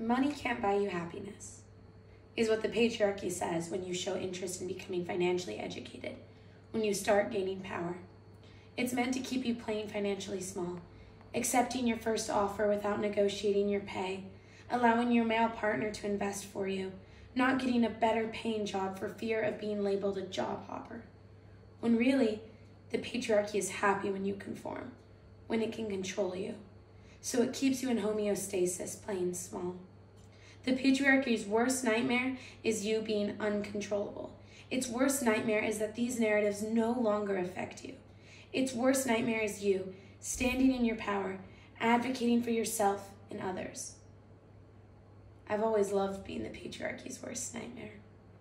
Money can't buy you happiness, is what the patriarchy says when you show interest in becoming financially educated, when you start gaining power. It's meant to keep you playing financially small, accepting your first offer without negotiating your pay, allowing your male partner to invest for you, not getting a better paying job for fear of being labeled a job hopper. When really, the patriarchy is happy when you conform, when it can control you. So it keeps you in homeostasis, playing small. The patriarchy's worst nightmare is you being uncontrollable. Its worst nightmare is that these narratives no longer affect you. Its worst nightmare is you standing in your power, advocating for yourself and others. I've always loved being the patriarchy's worst nightmare.